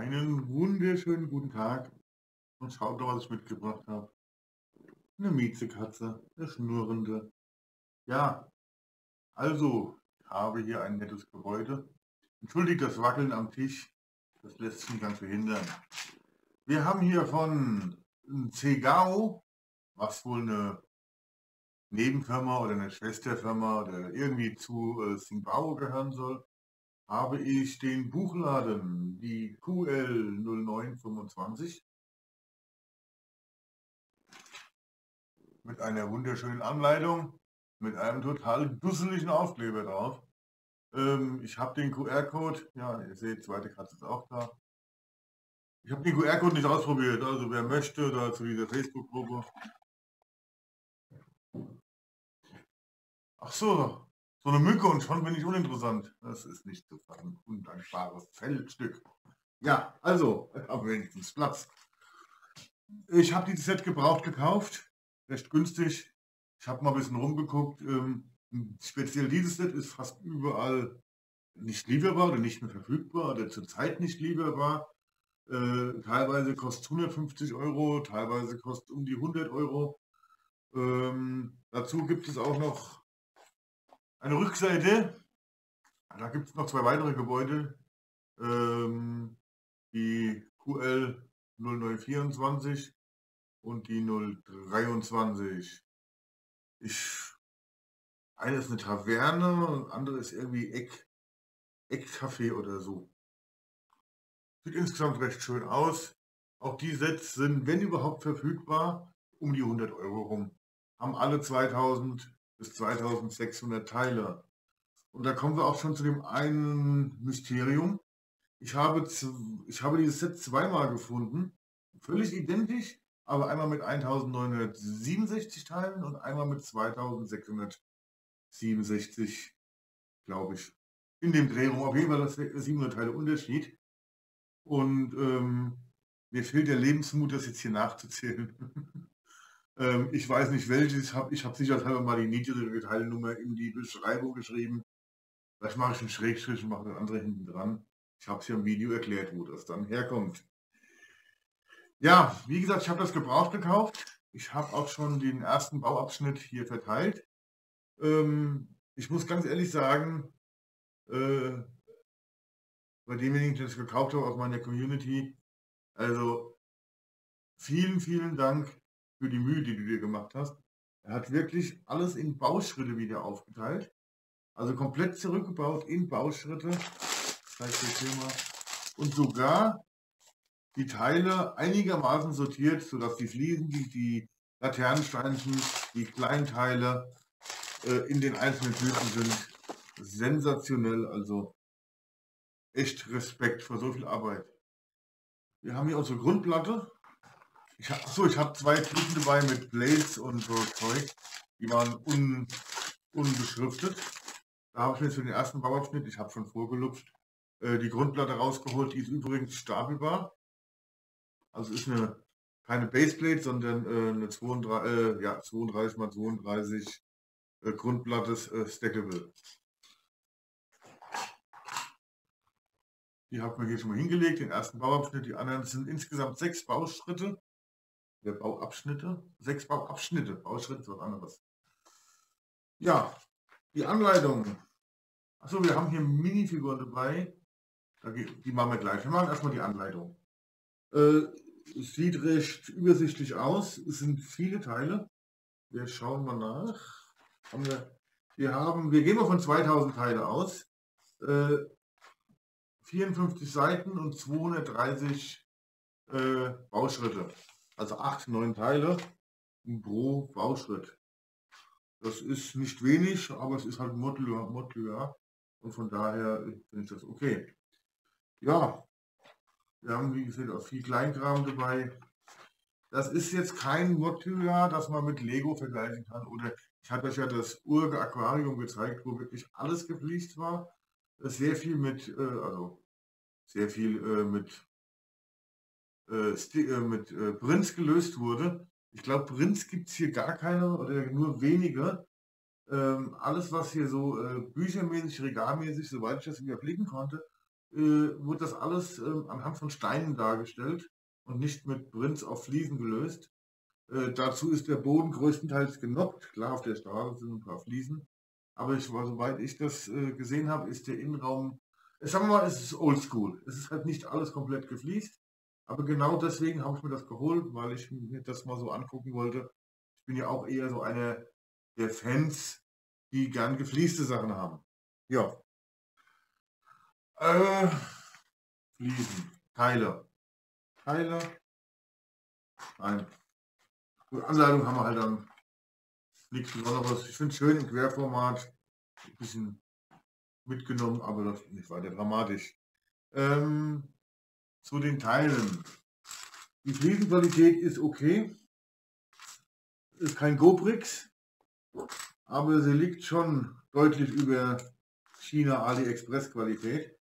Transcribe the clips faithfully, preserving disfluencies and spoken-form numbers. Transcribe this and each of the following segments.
Einen wunderschönen guten Tag und schaut doch, was ich mitgebracht habe. Eine Miezekatze, eine Schnurrende. Ja, also, ich habe hier ein nettes Gebäude. Entschuldigt das Wackeln am Tisch, das lässt sich nicht ganz verhindern. Wir haben hier von ZHEGAO, was wohl eine Nebenfirma oder eine Schwesterfirma oder irgendwie zu äh, ZHEGAO gehören soll, habe ich den Buchladen, die Q L null neun zwei fünf, mit einer wunderschönen Anleitung, mit einem total dusseligen Aufkleber drauf. Ähm, ich habe den Q R Code, ja, ihr seht, zweite Katze ist auch da. Ich habe den Q R Code nicht ausprobiert, also wer möchte, da zu dieser Facebook-Gruppe. Ach so. So eine Mücke und schon bin ich uninteressant. Das ist nicht so ein undankbares Feldstück. Ja, also, aber wenigstens Platz. Ich habe dieses Set gebraucht gekauft, recht günstig. Ich habe mal ein bisschen rumgeguckt. Ähm, speziell dieses Set ist fast überall nicht lieferbar oder nicht mehr verfügbar oder zurzeit nicht lieferbar. Äh, teilweise kostet hundertfünfzig Euro, teilweise kostet um die hundert Euro. Ähm, dazu gibt es auch noch eine Rückseite, da gibt es noch zwei weitere Gebäude, ähm, die Q L null neun zwei vier und die null zwei drei. Ich, eine ist eine Taverne und andere ist irgendwie Eck, Eckcafé oder so. Sieht insgesamt recht schön aus. Auch die Sets sind, wenn überhaupt verfügbar, um die hundert Euro rum. Haben alle zweitausend bis zweitausendsechshundert Teile. Und da kommen wir auch schon zu dem einen Mysterium. Ich habe, ich habe dieses Set zweimal gefunden, völlig identisch, aber einmal mit eintausendneunhundertsiebenundsechzig Teilen und einmal mit zweitausendsechshundertsiebenundsechzig, glaube ich. In dem Dreh rum, auf jeden Fall das siebenhundert Teile Unterschied. Und ähm, mir fehlt der Lebensmut, das jetzt hier nachzuzählen. Ich weiß nicht welches, ich habe ich hab sicherheitshalber mal die niedrige Teilnummer in die Beschreibung geschrieben. Vielleicht mache ich einen Schrägstrich und mache den anderen hinten dran. Ich habe es ja im Video erklärt, wo das dann herkommt. Ja, wie gesagt, ich habe das gebraucht gekauft. Ich habe auch schon den ersten Bauabschnitt hier verteilt. Ich muss ganz ehrlich sagen, bei demjenigen, der es gekauft habe aus meiner Community, also vielen, vielen Dank für die Mühe, die du dir gemacht hast. Er hat wirklich alles in Bauschritte wieder aufgeteilt. Also komplett zurückgebaut in Bauschritte. Und sogar die Teile einigermaßen sortiert, sodass die Fliesen, die, die Laternensteinchen, die kleinen Teile äh, in den einzelnen Türen sind. Sensationell, also echt Respekt vor so viel Arbeit. Wir haben hier unsere Grundplatte. Ich hab, so, ich habe zwei Tüten dabei mit Blades und so Zeug, die waren un, unbeschriftet. Da habe ich mir für den ersten Bauabschnitt, ich habe schon vorgelupft, äh, die Grundplatte rausgeholt, die ist übrigens stapelbar. Also ist eine, keine Baseplate, sondern äh, eine zweiunddreißig, äh, ja, zweiunddreißig mal zweiunddreißig äh, Grundplatte äh, Stackable. Die hat man hier schon mal hingelegt, den ersten Bauabschnitt, die anderen sind insgesamt sechs Bauschritte. Der Bauabschnitte, sechs Bauabschnitte, Bauschritte ist was anderes. Ja, die Anleitung. Achso, wir haben hier Minifiguren dabei. Die machen wir gleich. Wir machen erstmal die Anleitung. Äh, sieht recht übersichtlich aus. Es sind viele Teile. Wir schauen mal nach. Haben wir, wir, haben, wir gehen mal von zweitausend Teile aus. Äh, vierundfünfzig Seiten und zweihundertdreißig äh, Bauschritte. Also acht, neun Teile pro Bauschritt. Das ist nicht wenig, aber es ist halt Modular. Und von daher finde ich das okay. Ja, wir haben wie gesagt auch viel Kleinkram dabei. Das ist jetzt kein Modular, das man mit Lego vergleichen kann. Oder ich hatte euch ja das Urge-Aquarium gezeigt, wo wirklich alles gefliest war. Sehr viel mit, also sehr viel mit... mit äh, Prints gelöst wurde. Ich glaube, Prints gibt es hier gar keine oder nur wenige. Ähm, alles, was hier so äh, büchermäßig, regalmäßig, soweit ich das überblicken konnte, äh, wurde das alles äh, anhand von Steinen dargestellt und nicht mit Prints auf Fliesen gelöst. Äh, dazu ist der Boden größtenteils genoppt. Klar, auf der Straße sind ein paar Fliesen. Aber ich war, soweit ich das äh, gesehen habe, ist der Innenraum, sagen wir mal, es ist oldschool. Es ist halt nicht alles komplett gefliest. Aber genau deswegen habe ich mir das geholt, weil ich mir das mal so angucken wollte. Ich bin ja auch eher so einer der Fans, die gern geflieste Sachen haben. Ja. Äh, Fliesen. Teile. Teile. Nein. Gut, Anleitung haben wir halt dann nichts Besonderes. Ich finde es schön im Querformat. Ein bisschen mitgenommen, aber das ist nicht weiter dramatisch. Ähm, zu den Teilen. Die Fliesenqualität ist okay. Ist kein Gobrix, aber sie liegt schon deutlich über China AliExpress Qualität.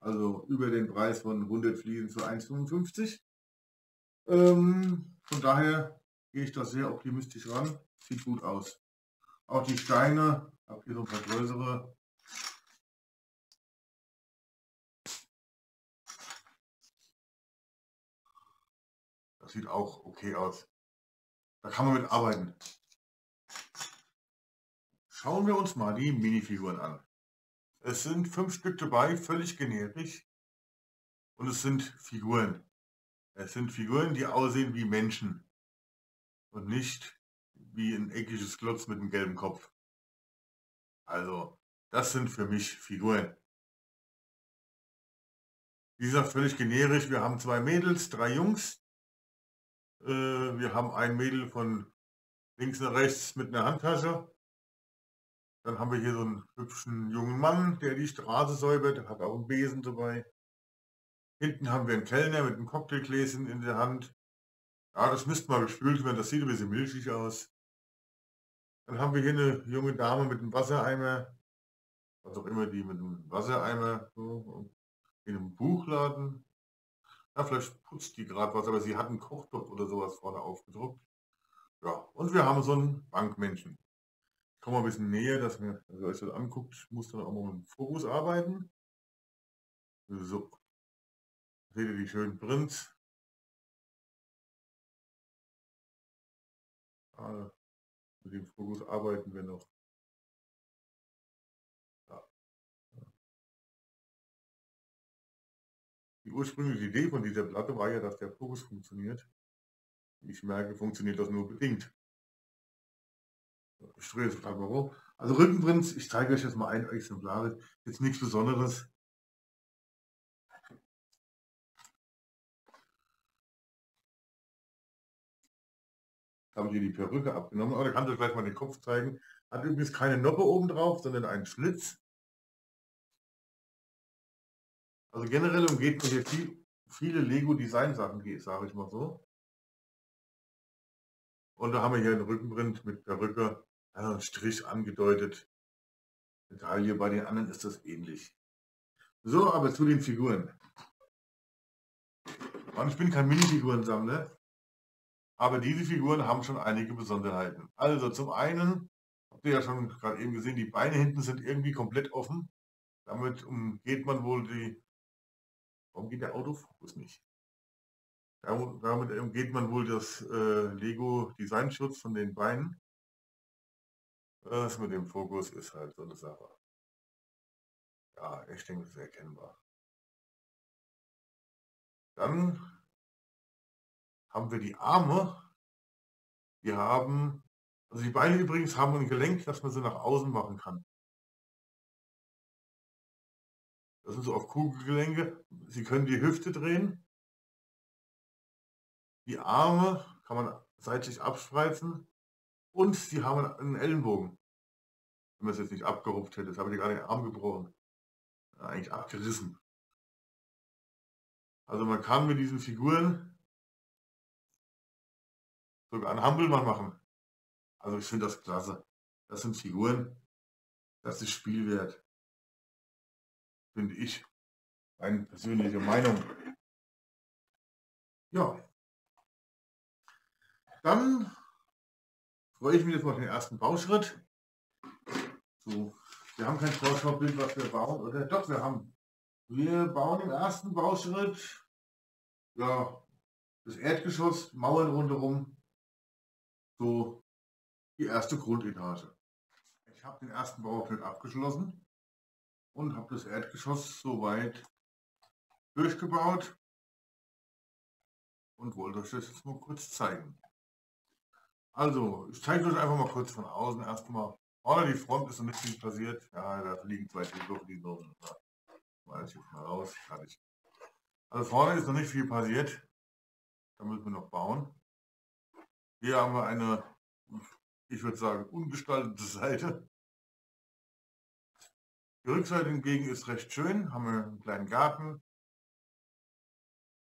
Also über den Preis von hundert Fliesen für eins fünfundfünfzig. Ähm, von daher gehe ich da sehr optimistisch ran. Sieht gut aus. Auch die Steine, ich habe hier so ein paar größere. Das sieht auch okay aus. Da kann man mit arbeiten. Schauen wir uns mal die Minifiguren an. Es sind fünf Stück dabei, völlig generisch. Und es sind Figuren. Es sind Figuren, die aussehen wie Menschen. Und nicht wie ein eckiges Klotz mit einem gelben Kopf. Also, das sind für mich Figuren. Wie gesagt, völlig generisch. Wir haben zwei Mädels, drei Jungs. Wir haben ein Mädel von links nach rechts mit einer Handtasche. Dann haben wir hier so einen hübschen jungen Mann, der die Straße säubert, der hat auch einen Besen dabei. Hinten haben wir einen Kellner mit einem Cocktailgläschen in der Hand. Ja, das müsste mal gespült werden, das sieht ein bisschen milchig aus. Dann haben wir hier eine junge Dame mit einem Wassereimer, was auch immer die mit einem Wassereimer, so, in einem Buchladen. Ja, vielleicht putzt die gerade was, aber sie hat einen Kochtopf oder sowas vorne aufgedruckt. Ja, und wir haben so einen Bankmenschen. Ich komme mal ein bisschen näher, dass ihr euch das anguckt. Ich muss dann auch mal mit dem Fokus arbeiten. So. Seht ihr die schönen Prints? Ah, mit dem Fokus arbeiten wir noch. Die ursprüngliche Idee von dieser Platte war ja, dass der Fokus funktioniert. Ich merke, funktioniert das nur bedingt. Ich drehe es gerade mal rum. Also Rückenprints, ich zeige euch jetzt mal ein Exemplar. Jetzt nichts Besonderes. Ich habe hier die Perücke abgenommen, aber da kann ich euch gleich mal den Kopf zeigen. Hat übrigens keine Noppe oben drauf, sondern einen Schlitz. Also generell umgeht mir hier viel, viele Lego-Design-Sachen, sage ich mal so. Und da haben wir hier einen Rückenprint mit Perücke, also einen Strich angedeutet. Detail hier bei den anderen ist das ähnlich. So, aber zu den Figuren. Und ich bin kein Minifigurensammler, aber diese Figuren haben schon einige Besonderheiten. Also zum einen, habt ihr ja schon gerade eben gesehen, die Beine hinten sind irgendwie komplett offen. Damit umgeht man wohl die... Warum geht der Autofokus nicht? Damit umgeht man wohl das äh, Lego Designschutz von den Beinen. Das mit dem Fokus ist halt so eine Sache. Ja, ich denke, das ist erkennbar. Dann haben wir die Arme. Wir haben, also die Beine übrigens haben ein Gelenk, dass man sie nach außen machen kann. Das sind so auf Kugelgelenke. Sie können die Hüfte drehen. Die Arme kann man seitlich abspreizen. Und sie haben einen Ellenbogen. Wenn man es jetzt nicht abgerupft hätte, das habe ich gerade den Arm gebrochen. Ja, eigentlich abgerissen. Also man kann mit diesen Figuren sogar einen Hampelmann machen. Also ich finde das klasse. Das sind Figuren. Das ist Spielwert. Finde ich. Meine persönliche Meinung. Ja. Dann freue ich mich jetzt mal auf den ersten Bauschritt. So, wir haben kein Vorschaubild, was wir bauen, oder? Doch, wir haben Wir bauen im ersten Bauschritt ja, das Erdgeschoss, Mauern rundherum, so die erste Grundetage. Ich habe den ersten Bauabschnitt abgeschlossen und habe das Erdgeschoss soweit durchgebaut und wollte euch das jetzt mal kurz zeigen. Also, ich zeige euch einfach mal kurz von außen erstmal. Vorne die Front ist noch nicht viel passiert. Ja, da liegen zwei Türen, die so. Weiß ich mal raus, fertig. Also vorne ist noch nicht viel passiert. Da müssen wir noch bauen. Hier haben wir eine, ich würde sagen, ungestaltete Seite. Die Rückseite hingegen ist recht schön. Haben wir einen kleinen Garten.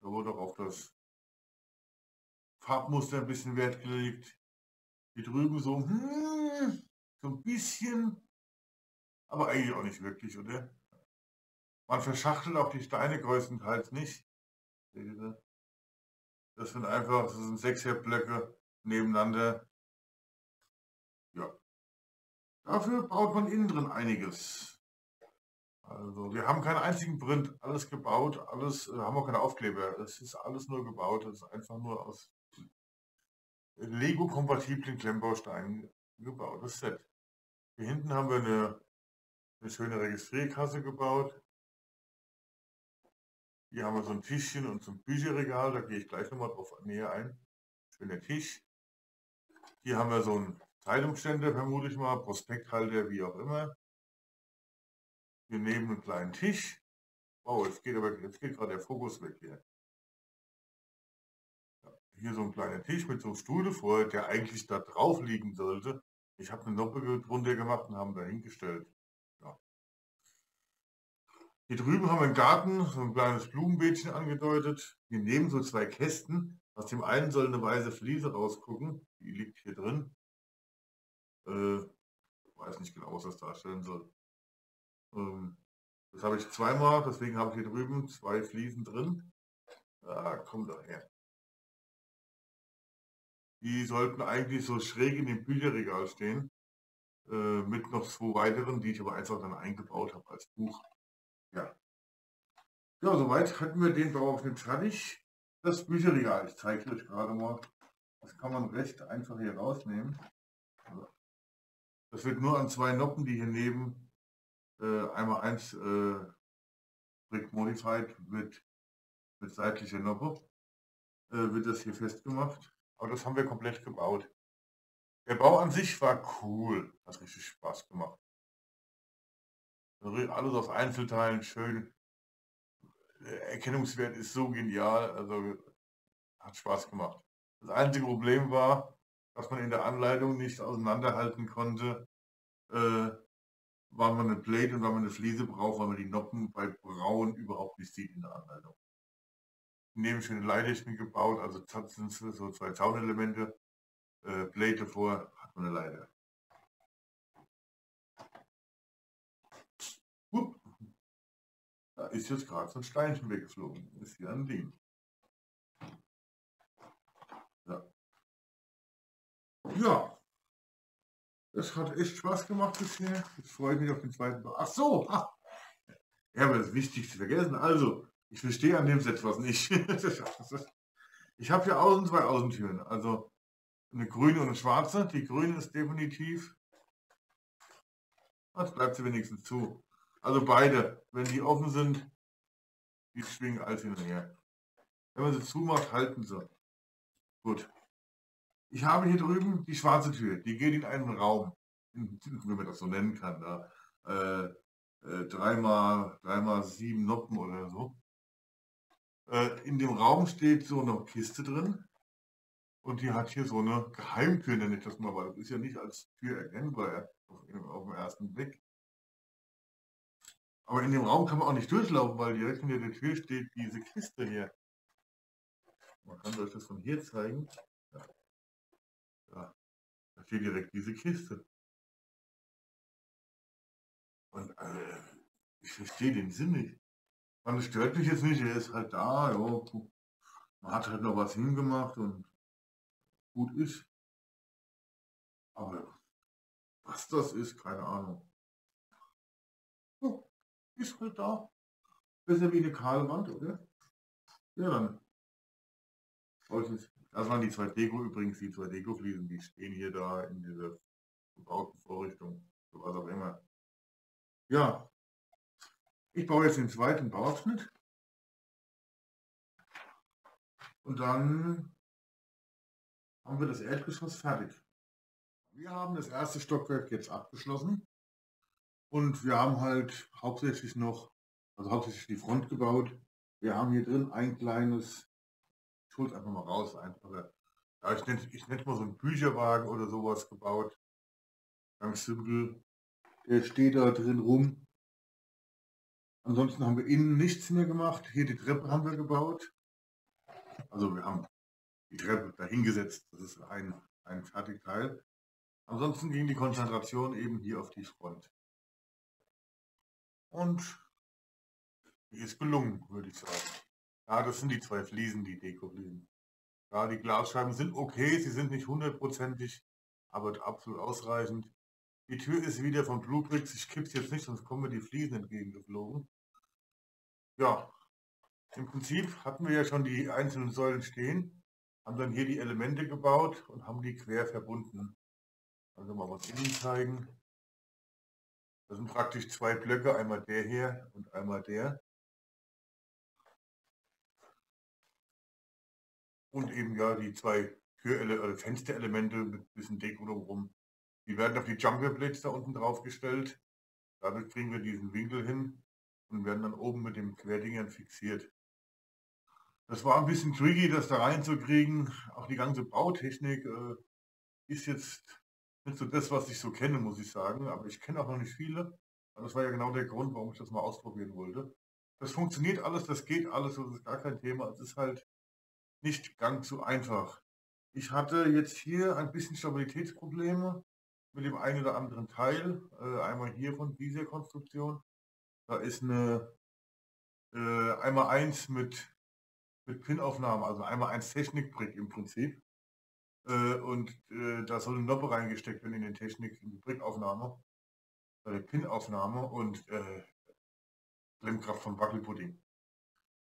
Da wurde auch auf das Farbmuster ein bisschen Wert gelegt. Hier drüben so, hmm, so ein bisschen, aber eigentlich auch nicht wirklich, oder? Man verschachtelt auch die Steine größtenteils nicht. Das sind einfach, das sind sechs Blöcke nebeneinander. Ja. Dafür baut man innen drin einiges. Also wir haben keinen einzigen Print, alles gebaut, alles, haben auch keine Aufkleber. Es ist alles nur gebaut, es ist einfach nur aus Lego-kompatiblen Klemmbausteinen gebautes Set. Hier hinten haben wir eine, eine schöne Registrierkasse gebaut. Hier haben wir so ein Tischchen und so ein Bücherregal, da gehe ich gleich nochmal drauf näher ein. Schöner Tisch. Hier haben wir so einen Zeitungsständer, vermute ich mal, Prospekthalter, wie auch immer. Wir nehmen einen kleinen Tisch. Wow, jetzt geht aber jetzt geht gerade der Fokus weg hier. Hier so ein kleiner Tisch mit so einem Stuhl vorher, der eigentlich da drauf liegen sollte. Ich habe eine Noppe drunter gemacht und haben da hingestellt. Hier drüben haben wir einen Garten, so ein kleines Blumenbeetchen angedeutet. Wir nehmen so zwei Kästen. Aus dem einen soll eine weiße Fliese rausgucken. Die liegt hier drin. Äh, weiß nicht genau, was das darstellen soll. Ähm, das habe ich zweimal, deswegen habe ich hier drüben zwei Fliesen drin. Ah, komm doch her. Die sollten eigentlich so schräg in dem Bücherregal stehen. Äh, mit noch zwei weiteren, die ich aber einfach dann eingebaut habe als Buch. Ja. Ja, soweit hatten wir den Bauabschnitt fertig. Das Bücherregal, ich zeige euch gerade mal, das kann man recht einfach hier rausnehmen. Das wird nur an zwei Noppen, die hier neben äh, einmal eins äh, Brick Modified mit, mit seitlicher Noppe, äh, wird das hier festgemacht. Aber das haben wir komplett gebaut. Der Bau an sich war cool, hat richtig Spaß gemacht. Alles aus Einzelteilen, schön. Der Erkennungswert ist so genial, also hat Spaß gemacht. Das einzige Problem war, dass man in der Anleitung nicht auseinanderhalten konnte, äh, wann man eine Plate und wann man eine Fliese braucht, weil man die Noppen bei Braun überhaupt nicht sieht in der Anleitung. Neben schöne Leitechnik gebaut, also sind so zwei Zaunelemente, äh, Plate davor, hat man eine Leiter. Upp, da ist jetzt gerade so ein Steinchen weggeflogen. Ist hier ein Ding. Ja. Ja. Das hat echt Spaß gemacht bisher. Jetzt freue ich mich auf den zweiten Bau. Ach so. Ach. Ja, aber das Wichtigste vergessen. Also, ich verstehe an dem Set was nicht. Ich habe hier außen zwei Außentüren. Also eine grüne und eine schwarze. Die grüne ist definitiv. Jetzt bleibt sie wenigstens zu. Also beide, wenn die offen sind, die schwingen alles hin und her. Wenn man sie zumacht, halten sie. Gut. Ich habe hier drüben die schwarze Tür. Die geht in einen Raum, wenn man das so nennen kann. Da äh, äh, dreimal, dreimal sieben Noppen oder so. Äh, in dem Raum steht so eine Kiste drin. Und die hat hier so eine Geheimtür, nenne ich das mal, weil das ist ja nicht als Tür erkennbar auf, auf den ersten Blick. Aber in dem Raum kann man auch nicht durchlaufen, weil direkt hinter der Tür steht diese Kiste hier. Man kann euch das von hier zeigen. Ja. Ja. Da steht direkt diese Kiste. Und äh, ich verstehe den Sinn nicht. Man stört mich jetzt nicht, er ist halt da. Jo. Man hat halt noch was hingemacht und gut ist. Aber was das ist, keine Ahnung. Ist halt da. Das ist ja wie eine kahle Wand, oder? Ja, dann. Das waren die zwei Deko übrigens, die zwei Deko-Fliesen, die stehen hier da in dieser gebauten Vorrichtung, so was auch immer. Ja, ich baue jetzt den zweiten Bauabschnitt. Und dann haben wir das Erdgeschoss fertig. Wir haben das erste Stockwerk jetzt abgeschlossen. Und wir haben halt hauptsächlich noch, also hauptsächlich die Front gebaut. Wir haben hier drin ein kleines, ich hole es einfach mal raus, einfacher, ja, ich nenne ich nenne mal so einen Bücherwagen oder sowas gebaut. Ganz simpel. Der steht da drin rum. Ansonsten haben wir innen nichts mehr gemacht. Hier die Treppe haben wir gebaut. Also wir haben die Treppe dahingesetzt. Das ist ein, ein Fertigteil. Ansonsten ging die Konzentration eben hier auf die Front. Und die ist gelungen, würde ich sagen. Ja, das sind die zwei Fliesen, die Deko-Fliesen. Ja, die Glasscheiben sind okay, sie sind nicht hundertprozentig, aber absolut ausreichend. Die Tür ist wieder von Bluebricks, ich kipp's jetzt nicht, sonst kommen mir die Fliesen entgegengeflogen. Ja, im Prinzip hatten wir ja schon die einzelnen Säulen stehen, haben dann hier die Elemente gebaut und haben die quer verbunden. Also mal was innen zeigen. Das sind praktisch zwei Blöcke, einmal der hier und einmal der. Und eben ja die zwei Türele oder Fensterelemente mit ein bisschen Deko drumherum. Die werden auf die Jumper Plates da unten drauf gestellt. Damit kriegen wir diesen Winkel hin und werden dann oben mit den Querdingern fixiert. Das war ein bisschen tricky, das da reinzukriegen. Auch die ganze Bautechnik äh, ist jetzt nicht so das, was ich so kenne, muss ich sagen, aber ich kenne auch noch nicht viele. Aber das war ja genau der Grund, warum ich das mal ausprobieren wollte. Das funktioniert alles, das geht alles, das ist gar kein Thema. Es ist halt nicht ganz so einfach. Ich hatte jetzt hier ein bisschen Stabilitätsprobleme mit dem einen oder anderen Teil. Einmal hier von dieser Konstruktion. Da ist eine einmal eins mit, mit Pin-Aufnahmen, also einmal eins Technikbrick im Prinzip. Und äh, da soll eine Noppe reingesteckt werden in den Technik, in die Brickaufnahme, bei der Pin-Aufnahme und äh, Klemmkraft von Wackelpudding.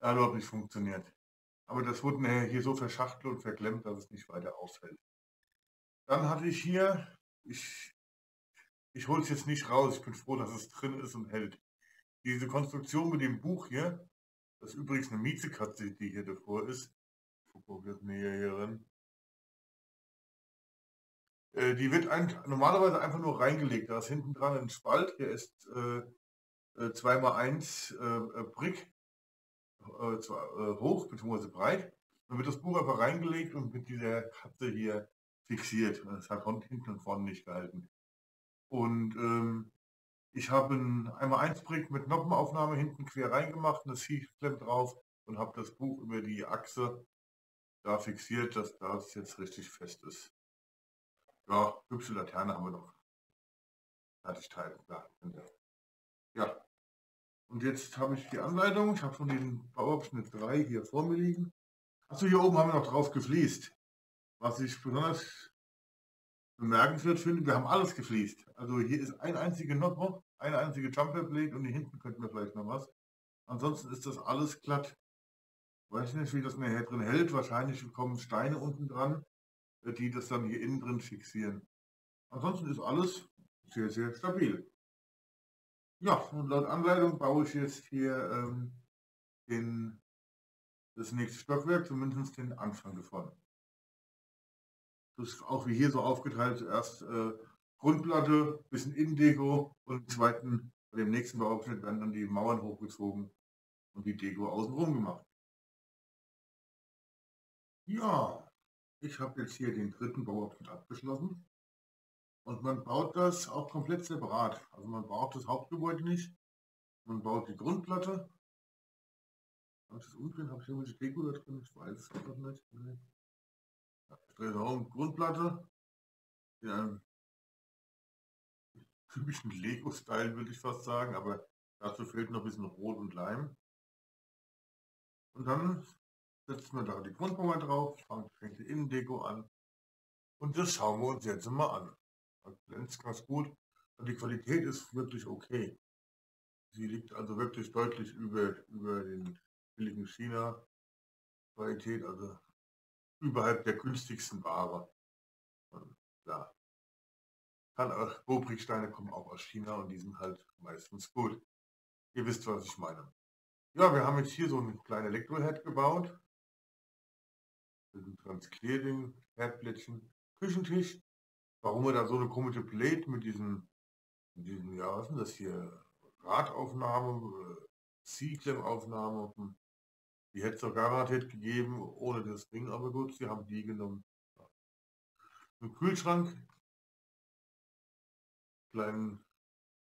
Da hat überhaupt nicht funktioniert. Aber das wurde nachher hier so verschachtelt und verklemmt, dass es nicht weiter auffällt. Dann hatte ich hier, ich, ich hole es jetzt nicht raus, ich bin froh, dass es drin ist und hält. Diese Konstruktion mit dem Buch hier, das ist übrigens eine Miezekatze, die hier davor ist. Ich gucke jetzt näher hier rein. Die wird ein, normalerweise einfach nur reingelegt. Da ist hinten dran ein Spalt, der ist äh, zwei mal eins äh, Brick äh, zwei, äh, hoch bzw. breit. Dann wird das Buch einfach reingelegt und mit dieser Katze hier fixiert. Das hat hinten und vorne nicht gehalten. Und ähm, ich habe ein eins mal eins Brick mit Noppenaufnahme hinten quer reingemacht, eine Ziehklemmt drauf und habe das Buch über die Achse da fixiert, dass das jetzt richtig fest ist. Ja, hübsche Laterne haben wir noch. Fertigteil. Ja, ja. Und jetzt habe ich die Anleitung. Ich habe schon den Bauabschnitt drei hier vor mir liegen. Achso, hier oben haben wir noch drauf gefliest. Was ich besonders bemerkenswert finde, wir haben alles gefliest. Also hier ist ein einziger Noppe, eine einzige Jumperplate und hier hinten könnten wir vielleicht noch was. Ansonsten ist das alles glatt. Ich weiß nicht, wie das nachher drin hält. Wahrscheinlich kommen Steine unten dran, die das dann hier innen drin fixieren. Ansonsten ist alles sehr, sehr stabil. Ja, und laut Anleitung baue ich jetzt hier ähm, den, das nächste Stockwerk, zumindest den Anfang davon. Das ist auch wie hier so aufgeteilt, zuerst äh, Grundplatte, bisschen Innendeko und im zweiten, bei dem nächsten Bauabschnitt werden dann die Mauern hochgezogen und die Deko außenrum gemacht. Ja. Ich habe jetzt hier den dritten Bauabschnitt abgeschlossen und man baut das auch komplett separat. Also man braucht das Hauptgebäude nicht, man baut die Grundplatte. Habe ich das umdrehen? Habe ich irgendwelche Deko da drin? Ich weiß es einfach nicht. Ja, ich drehe um Grundplatte in einem typischen Lego-Style, würde ich fast sagen, aber dazu fehlt noch ein bisschen Rot und Leim. Und dann setzen wir da die Grundmauer drauf, fängt die Innendeko an und das schauen wir uns jetzt mal an. Das glänzt ganz gut und die Qualität ist wirklich okay. Sie liegt also wirklich deutlich über, über den billigen China-Qualität, also überhalb der günstigsten Ware. Und ja, kann auch, Bobricksteine kommen auch aus China und die sind halt meistens gut. Ihr wisst, was ich meine. Ja, wir haben jetzt hier so einen kleinen Elektroherd gebaut. Das sind Transclearing, Herdplättchen, Küchentisch. Warum wir da so eine komische Plate mit diesen, mit diesen, ja, was ist denn das hier? Radaufnahme, C-Clam-Aufnahme. Die hätte es doch garantiert gegeben, ohne das Ding, aber gut, sie haben die genommen. Ein Kühlschrank, kleinen,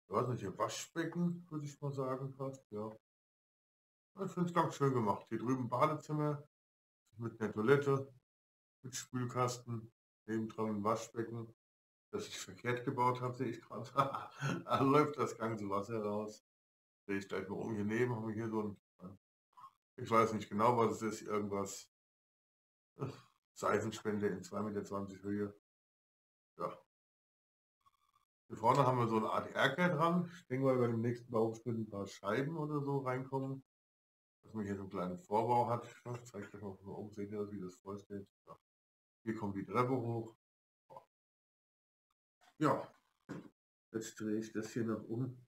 ich weiß nicht, hier Waschbecken, würde ich mal sagen, fast, ja. Ich finde es ganz schön gemacht. Hier drüben Badezimmer mit einer Toilette, mit Spülkasten, nebendran ein Waschbecken, das ich verkehrt gebaut habe, sehe ich gerade. Da läuft das ganze Wasser raus. Sehe ich gleich mal um. Hier neben haben wir hier so ein, ich weiß nicht genau, was es ist, irgendwas. Seifenspender in zwei Meter zwanzig Höhe. Ja. Hier vorne haben wir so eine Art Erker dran. Ich denke mal, bei dem nächsten Bauabschnitt ein paar Scheiben oder so reinkommen. Dass man hier so einen kleinen Vorbau hat. Ich zeige euch mal von oben, seht ihr, wie das vorstellt. Ja. Hier kommt die Treppe hoch. Ja, jetzt drehe ich das hier nach um.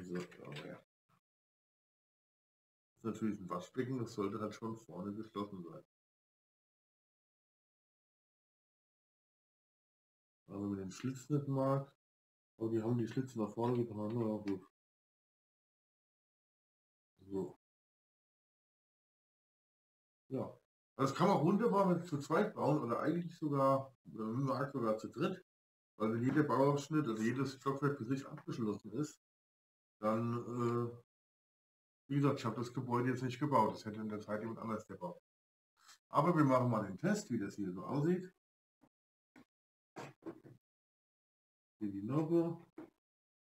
So, aber ja. Das ist natürlich ein Waschbecken, das sollte halt schon vorne geschlossen sein. Aber mit den Schlitzen nicht mag. Aber wir haben die Schlitze nach vorne getan, ja gut. So. Ja. Das kann man wunderbar mit zu zweit bauen oder eigentlich sogar, oder sogar zu dritt, weil wenn jeder Bauabschnitt, also jedes Stockwerk für sich abgeschlossen ist, dann, äh, wie gesagt, ich habe das Gebäude jetzt nicht gebaut, das hätte in der Zeit jemand anders gebaut. Aber wir machen mal den Test, wie das hier so aussieht. Hier die Nobbe,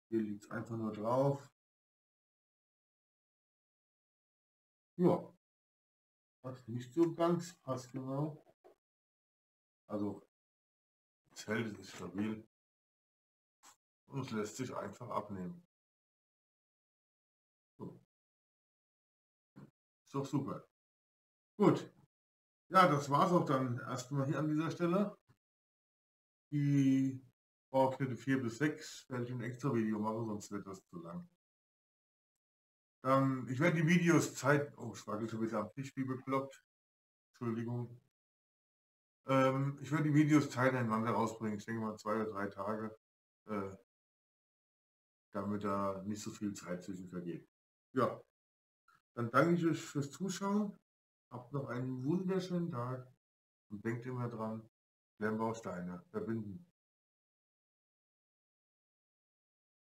hier liegt es einfach nur drauf. Ja. Was nicht so ganz passt genau. Also das Zelt ist stabil und es lässt sich einfach abnehmen. So. Ist doch super. Gut. Ja, das war's auch dann erstmal hier an dieser Stelle. Die Bauabschnitte vier bis sechs werde ich ein extra Video machen, sonst wird das zu lang. Ähm, ich werde die Videos zeit... Oh, ich wackel schon wieder am Tisch wie bekloppt. Entschuldigung. Ähm, ich werde die Videos zeitnah rausbringen. Ich denke mal zwei oder drei Tage. Äh, damit da nicht so viel Zeit zwischen vergeht. Ja. Dann danke ich euch fürs Zuschauen. Habt noch einen wunderschönen Tag. Und denkt immer dran, Klemmbausteine verbinden.